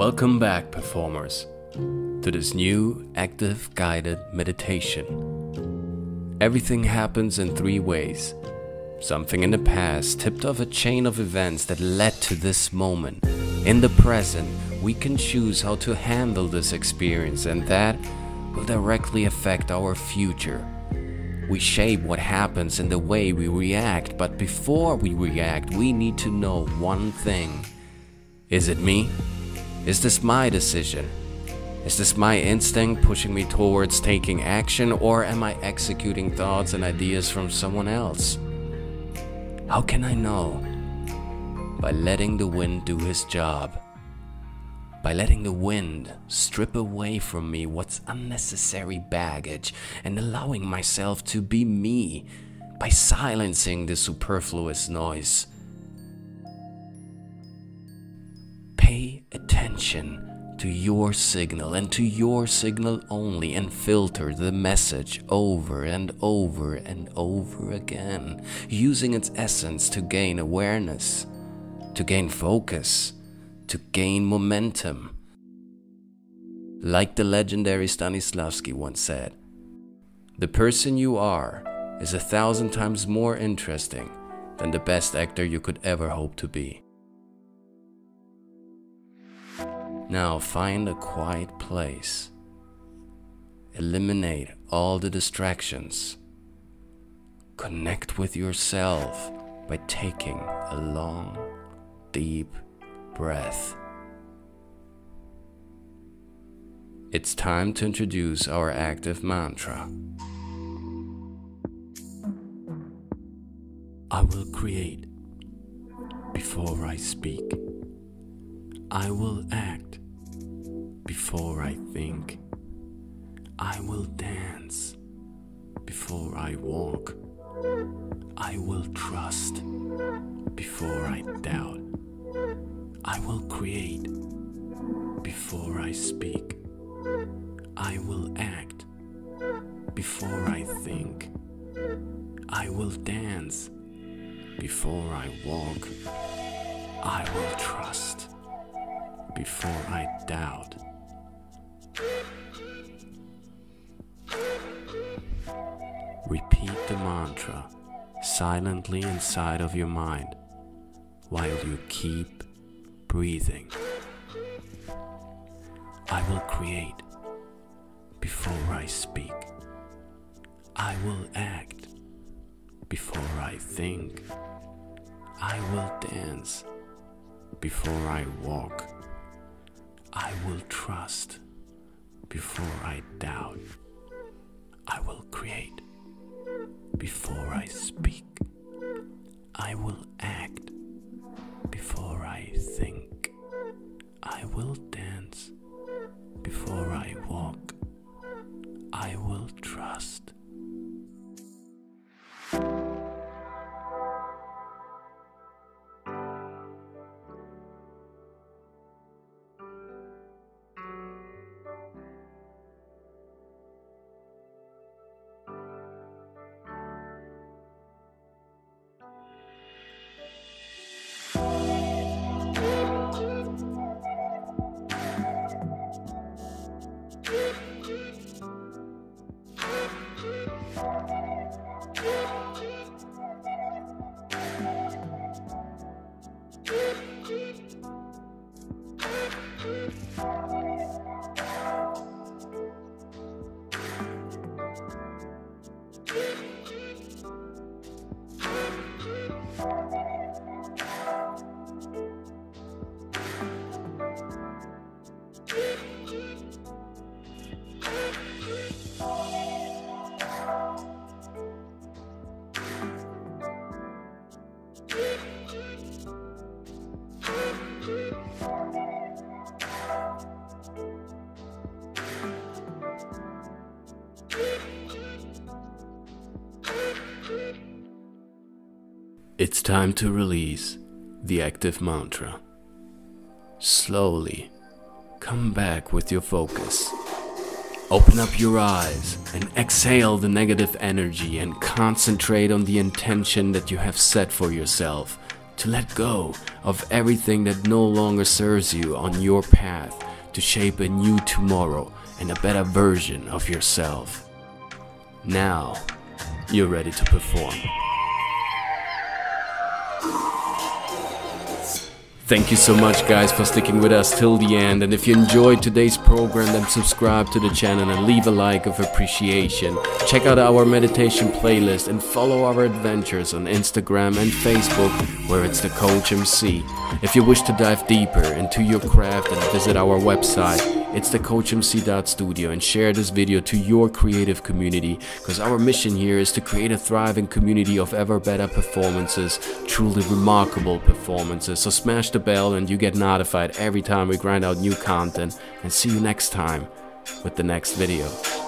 Welcome back, performers, to this new active guided meditation. Everything happens in three ways. Something in the past tipped off a chain of events that led to this moment. In the present, we can choose how to handle this experience, and that will directly affect our future. We shape what happens in the way we react, but before we react, we need to know one thing. Is it me? Is this my decision? Is this my instinct pushing me towards taking action, or am I executing thoughts and ideas from someone else? How can I know? By letting the wind do his job. By letting the wind strip away from me what's unnecessary baggage and allowing myself to be me. By silencing the superfluous noise. Pay attention to your signal and to your signal only, and filter the message over and over and over again, using its essence to gain awareness, to gain focus, to gain momentum. Like the legendary Stanislavski once said, "The person you are is 1,000 times more interesting than the best actor you could ever hope to be." Now find a quiet place. Eliminate all the distractions. Connect with yourself by taking a long, deep breath. It's time to introduce our active mantra. I will create before I speak. I will act before I think. I will dance before I walk. I will trust before I doubt. I will create before I speak. I will act before I think. I will dance before I walk. I will trust before I doubt. Repeat the mantra silently inside of your mind while you keep breathing. I will create before I speak. I will act before I think. I will dance before I walk. I will trust before I doubt. I will create before I speak. I will act before I think. I will dance before I walk. I will trust. It's time to release the active mantra. Slowly come back with your focus. Open up your eyes and exhale the negative energy, and concentrate on the intention that you have set for yourself to let go of everything that no longer serves you on your path to shape a new tomorrow and a better version of yourself. Now, you're ready to perform. Thank you so much guys for sticking with us till the end, and if you enjoyed today's program then subscribe to the channel and leave a like of appreciation. Check out our meditation playlist and follow our adventures on Instagram and Facebook where it's the Coach MC. If you wish to dive deeper into your craft then visit our website, it's thecoachmc.studio, and share this video to your creative community, because our mission here is to create a thriving community of ever better performances, truly remarkable performances. So smash the bell and you get notified every time we grind out new content, and see you next time with the next video.